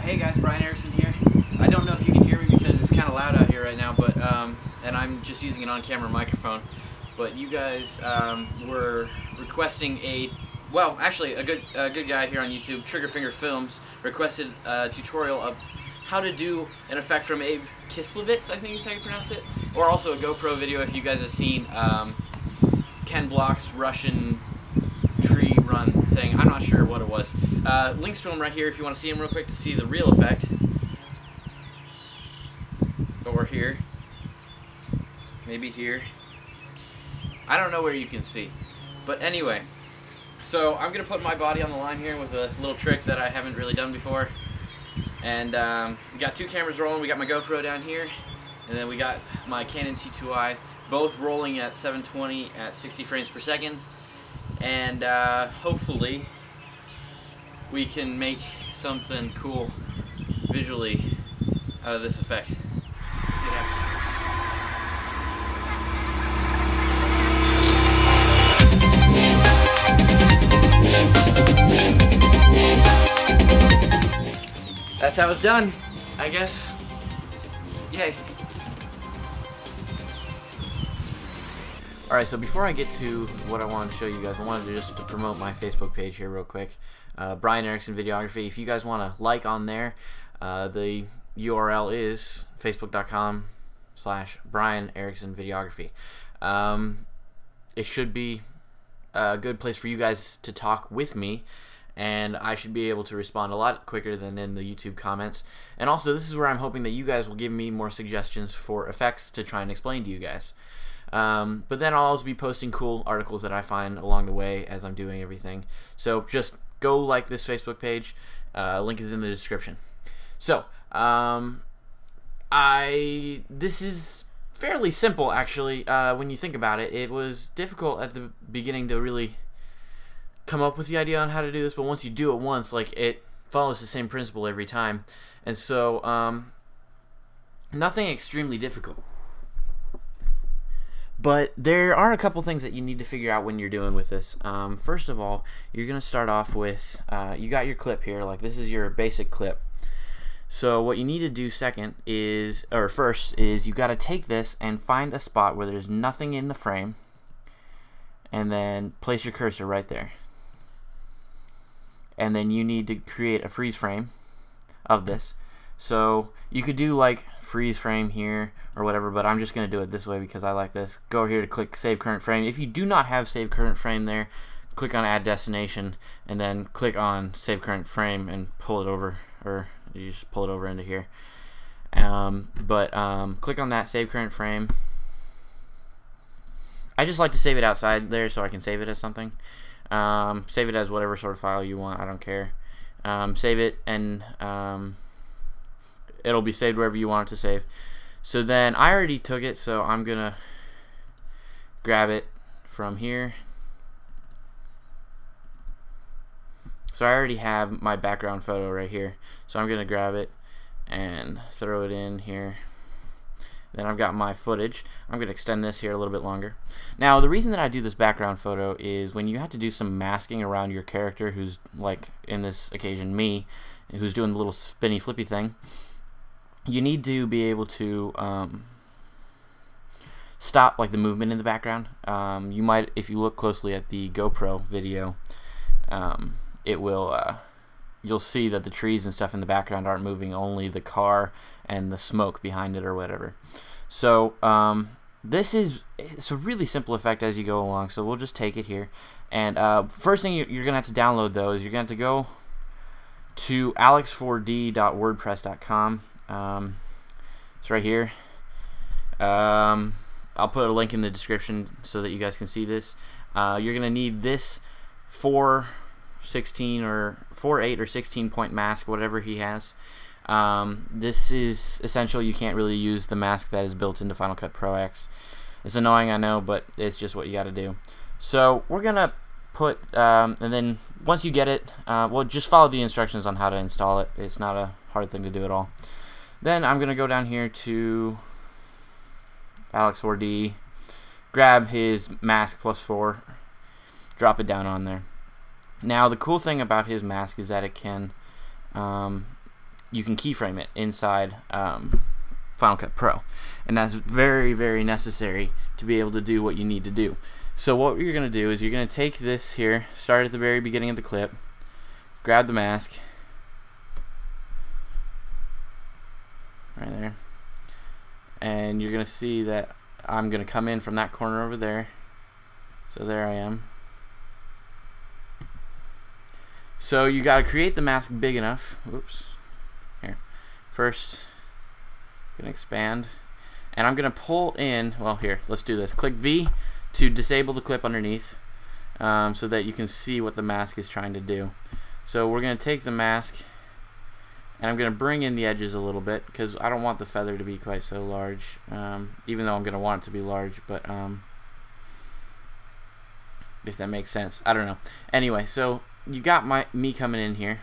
Hey guys, Brian Erickson here. I don't know if you can hear me because it's kind of loud out here right now, but and I'm just using an on-camera microphone. But you guys were requesting a good guy here on YouTube, Triggerfinger Films, requested a tutorial of how to do an effect from Abe Kislevitz, I think is how you pronounce it, or also a GoPro video if you guys have seen Ken Block's Russian tree run thing. I'm not sure what it was. Links to them right here if you want to see them real quick to see the real effect. Over here. Maybe here. I don't know where you can see. But anyway, so I'm going to put my body on the line here with a little trick that I haven't really done before. And we got two cameras rolling. We got my GoPro down here, and then we got my Canon T2i, both rolling at 720 at 60 frames per second. And hopefully we can make something cool visually out of this effect. Let's see what happens. That's how it's done, I guess. Yay. Alright, so before I get to what I wanted to show you guys, I wanted to just promote my Facebook page here real quick. Brian Erickson Videography. If you guys want to like on there, the URL is facebook.com/Brian Erickson Videography. It should be a good place for you guys to talk with me, and I should be able to respond a lot quicker than in the YouTube comments. And also, this is where I'm hoping that you guys will give me more suggestions for effects to try and explain to you guys. But then I'll always be posting cool articles that I find along the way as I'm doing everything. So just go like this Facebook page. Link is in the description. So this is fairly simple, actually, when you think about it. It was difficult at the beginning to really come up with the idea on how to do this, but once you do it once, like, it follows the same principle every time. And so nothing extremely difficult. But there are a couple things that you need to figure out when you're doing with this. First of all, you're going to start off with, you got your clip here, like this is your basic clip. So what you need to do first is you got to take this and find a spot where there's nothing in the frame, and then place your cursor right there. And then you need to create a freeze frame of this. So you could do like freeze frame here or whatever, but I'm just going to do it this way because I like this. Go here to click save current frame. If you do not have save current frame there, click on add destination and then click on save current frame and pull it over, or you just pull it over into here. Click on that save current frame. I just like to save it outside there so I can save it as something. Save it as whatever sort of file you want, I don't care. Save it and it'll be saved wherever you want it to save. So then I already took it, so I'm gonna grab it from here. So I already have my background photo right here, so I'm gonna grab it and throw it in here. Then I've got my footage. I'm gonna extend this here a little bit longer. Now the reason that I do this background photo is when you have to do some masking around your character, who's like, in this occasion, me, who's doing the little spinny flippy thing, you need to be able to stop like the movement in the background. You might, if you look closely at the GoPro video, it will, you'll see that the trees and stuff in the background aren't moving, only the car and the smoke behind it or whatever. So this is, it's a really simple effect as you go along, so we'll just take it here. And first thing you're gonna have to download though is you're gonna have to go to alex4d.wordpress.com. It's right here. I'll put a link in the description so that you guys can see this. You're gonna need this 4:16 or 4:8 or 16 point mask, whatever he has. This is essential. You can't really use the mask that is built into Final Cut Pro X. It's annoying, I know, but it's just what you got to do. So we're gonna put, and then once you get it, well, just follow the instructions on how to install it. It's not a hard thing to do at all. Then I'm gonna go down here to Alex4D, grab his mask +4, drop it down on there. Now the cool thing about his mask is that it can you can keyframe it inside Final Cut Pro, and that's very, very necessary to be able to do what you need to do. So what you're going to do is you're going to take this here, start at the very beginning of the clip, grab the mask right there, and you're going to see that I'm going to come in from that corner over there. So there I am. So you got to create the mask big enough. Oops. Here. First, I'm going to expand, and I'm going to pull in, well here, let's do this. Click V to disable the clip underneath, so that you can see what the mask is trying to do. So we're going to take the mask, and I'm going to bring in the edges a little bit because I don't want the feather to be quite so large, even though I'm going to want it to be large, but if that makes sense, I don't know. Anyway, so you got me coming in here,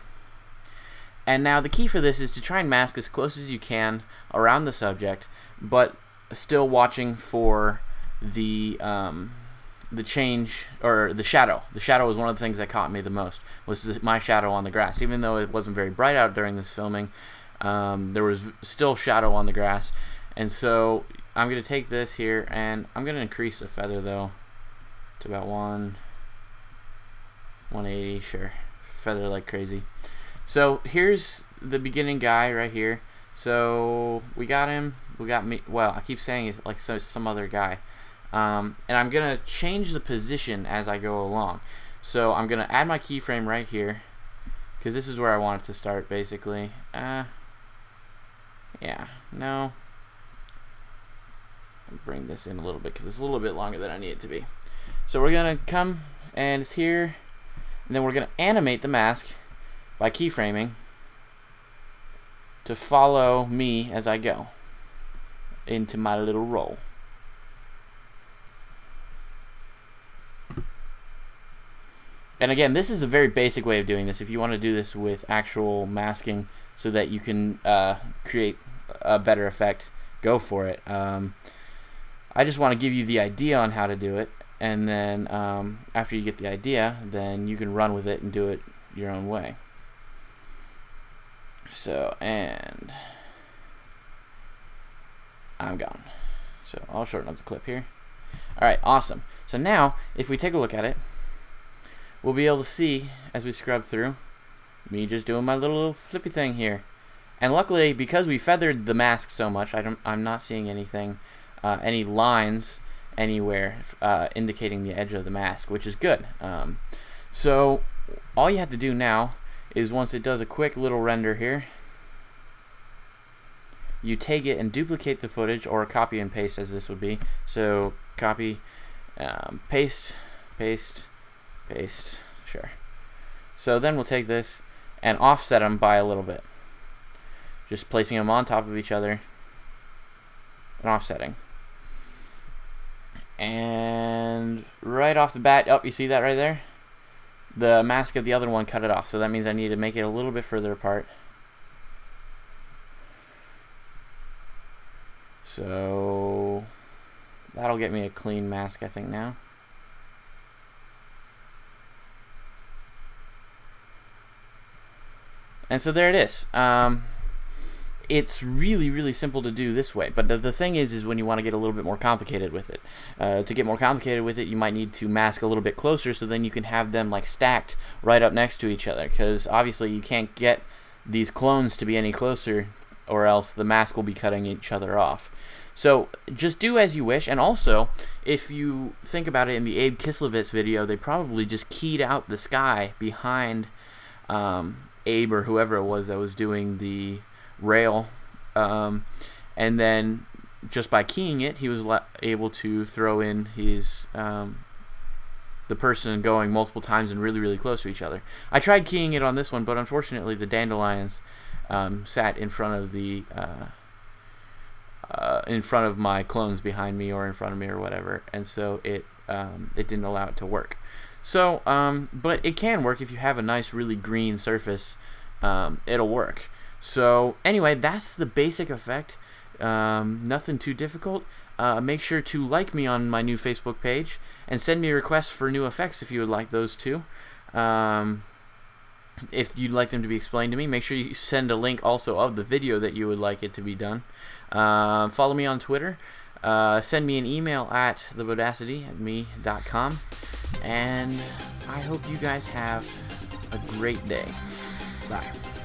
and now the key for this is to try and mask as close as you can around the subject, but still watching for the change, or the shadow. The shadow was one of the things that caught me the most, was my shadow on the grass. Even though it wasn't very bright out during this filming, there was still shadow on the grass. And so I'm going to take this here, and I'm going to increase the feather though to about 180, sure, feather like crazy. So here's the beginning guy right here. So we got him, we got me, well, I keep saying it like so, some other guy. And I'm going to change the position as I go along. So I'm going to add my keyframe right here, because this is where I want it to start basically. Yeah, no. I'll bring this in a little bit because it's a little bit longer than I need it to be. So we're going to come, and it's here, and then we're going to animate the mask by keyframing to follow me as I go into my little roll. And again, this is a very basic way of doing this. If you want to do this with actual masking so that you can create a better effect, go for it. I just want to give you the idea on how to do it, and then after you get the idea, then you can run with it and do it your own way. So, and I'm gone. So I'll shorten up the clip here. Alright, awesome. So now, if we take a look at it, we'll be able to see, as we scrub through, me just doing my little flippy thing here. And luckily, because we feathered the mask so much, I'm not seeing anything, any lines anywhere indicating the edge of the mask, which is good. So all you have to do now is, once it does a quick little render here, you take it and duplicate the footage, or copy and paste as this would be. So copy, paste, paste, paste, sure. So then we'll take this and offset them by a little bit, just placing them on top of each other and offsetting. And right off the bat, oh, you see that right there? The mask of the other one cut it off, so that means I need to make it a little bit further apart. So that'll get me a clean mask, I think, now. And so there it is. It's really, really simple to do this way, but the thing is when you want to get a little bit more complicated with it. To get more complicated with it, you might need to mask a little bit closer, so then you can have them like stacked right up next to each other, because obviously you can't get these clones to be any closer, or else the mask will be cutting each other off. So just do as you wish, and also, if you think about it, in the Abe Kislevitz video, they probably just keyed out the sky behind Abe or whoever it was that was doing the rail, and then just by keying it, he was able to throw in his the person going multiple times and really, really close to each other. I tried keying it on this one, but unfortunately the dandelions sat in front of the in front of my clones behind me, or in front of me, or whatever, and so it didn't allow it to work. So, but it can work if you have a nice, really green surface. It'll work. So anyway, that's the basic effect. Nothing too difficult. Make sure to like me on my new Facebook page, and send me requests for new effects if you would like those too. if you'd like them to be explained to me, make sure you send a link also of the video that you would like it to be done. Follow me on Twitter. Send me an email at thebodacity@me.com, and I hope you guys have a great day. Bye.